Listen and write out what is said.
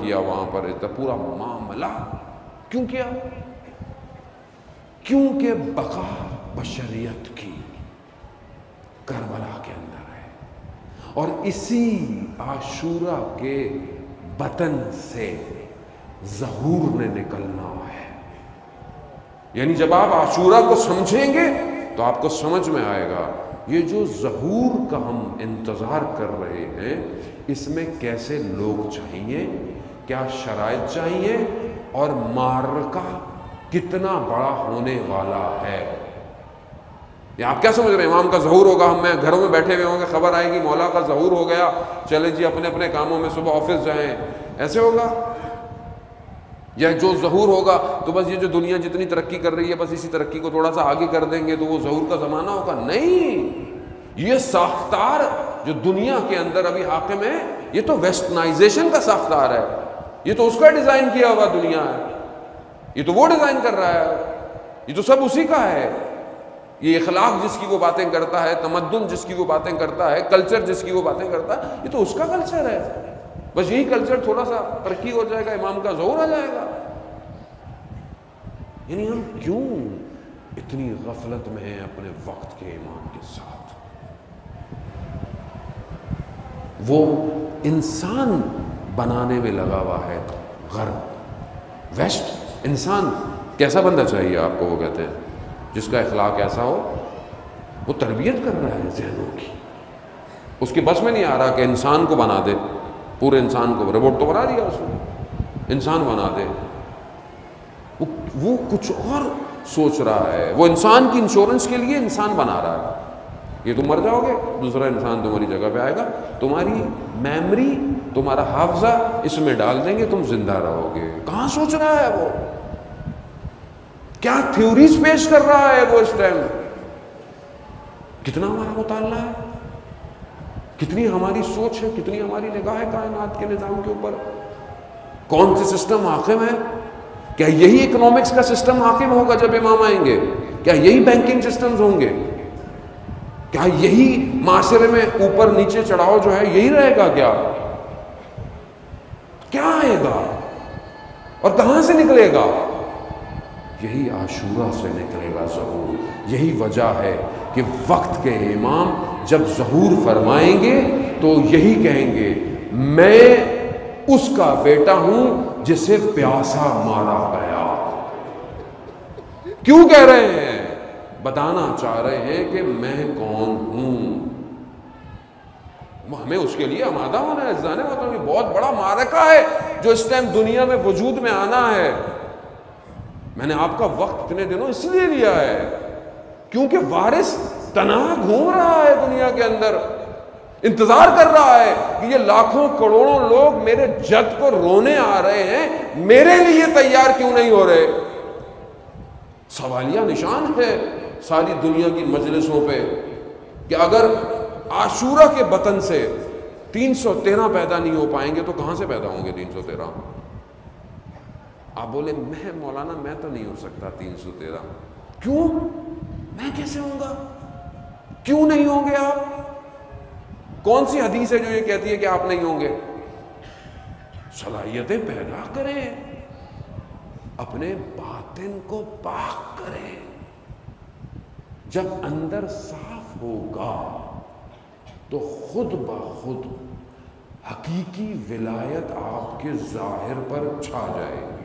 किया वहाँ पर इतना पूरा मामला क्यों किया? क्योंकि बका बशरियत की करबला के अंदर है और इसी आशूरा के बतन से ज़हूर ने निकलना है। यानी जब आप आशूरा को समझेंगे तो आपको समझ में आएगा ये जो ज़हूर का हम इंतज़ार कर रहे हैं इसमें कैसे लोग चाहिए, क्या शराइत चाहिए और मार्का कितना बड़ा होने वाला है। या आप क्या समझ रहे हैं इमाम का ज़हूर होगा, हम मैं घरों में बैठे हुए होंगे, खबर आएगी मौला का ज़हूर हो गया, चले जी अपने अपने कामों में सुबह ऑफिस जाएं, ऐसे होगा? या जो ज़हूर होगा तो बस ये जो दुनिया जितनी तरक्की कर रही है बस इसी तरक्की को थोड़ा सा आगे कर देंगे तो वो ज़हूर का ज़माना होगा? नहीं, ये साख्तार जो दुनिया के अंदर अभी हाकिम है ये तो वेस्टर्नाइजेशन का साख्तार है, ये तो उसका डिज़ाइन किया हुआ दुनिया है, ये तो वो डिज़ाइन कर रहा है, ये तो सब उसी का है। ये इखलाक जिसकी वो बातें करता है, तमद्दुन जिसकी वो बातें करता है, कल्चर जिसकी वो बातें करता है, ये तो उसका कल्चर है। बस यही कल्चर थोड़ा सा तरक्की हो जाएगा, इमाम का ज़हूर आ जाएगा। यानी हम क्यों इतनी गफलत में हैं अपने वक्त के इमाम के साथ? वो इंसान बनाने में लगा हुआ है गर्व वेस्ट। इंसान कैसा बंदा चाहिए आपको? वो कहते हैं जिसका इखलाक ऐसा हो, वो तरबियत कर रहा है जहनों की, उसके बस में नहीं आ रहा कि इंसान को बना दे, पूरे इंसान को, रोबोट तो बना दिया उसने, इंसान बना दे। वो कुछ और सोच रहा है, वो इंसान की इंश्योरेंस के लिए इंसान बना रहा है। ये तुम मर जाओगे, दूसरा इंसान तुम्हारी जगह पे आएगा, तुम्हारी मेमोरी, तुम्हारा हाफजा इसमें डाल देंगे, तुम जिंदा रहोगे। कहाँ सोच रहा है वो? क्या थ्योरीज पेश कर रहा है वो इस टाइम? कितना हमारा मुताल्ला है, कितनी हमारी सोच है, कितनी हमारी निगाह है कायनात के निज़ाम के ऊपर? कौन से सिस्टम हाकिम है? क्या यही इकोनॉमिक्स का सिस्टम हाकिम होगा जब इमाम आएंगे? क्या यही बैंकिंग सिस्टम्स होंगे? क्या यही माशरे में ऊपर नीचे चढ़ाव जो है यही रहेगा? क्या क्या आएगा और कहाँ से निकलेगा? यही आशूरा से निकलेगा ज़हूर। यही वजह है कि वक्त के इमाम जब ज़हूर फरमाएंगे तो यही कहेंगे, मैं उसका बेटा हूं जिसे प्यासा मारा गया। क्यों कह रहे हैं? बताना चाह रहे हैं कि मैं कौन हूं, हमें उसके लिए आमादा होना है, जाने वो तो बहुत बड़ा मारका है जो इस टाइम दुनिया में वजूद में आना है। मैंने आपका वक्त इतने दिनों इसलिए लिया है क्योंकि वारिस तनाह घूम रहा है दुनिया के अंदर, इंतजार कर रहा है कि ये लाखों करोड़ों लोग मेरे जद को रोने आ रहे हैं, मेरे लिए तैयार क्यों नहीं हो रहे? सवालिया निशान है सारी दुनिया की मजलिसों पे कि अगर आशूरा के बतन से 313 पैदा नहीं हो पाएंगे तो कहां से पैदा होंगे 313? आप बोले मैं मौलाना मैं तो नहीं हो सकता 313। क्यों? मैं कैसे होऊंगा? क्यों नहीं होंगे आप? कौन सी हदीस है जो ये कहती है कि आप नहीं होंगे? सलाहियतें पैदा करें, अपने बातिन को पाक करें। जब अंदर साफ होगा तो खुद ब खुद हकीकी विलायत आपके जाहिर पर छा जाएगी।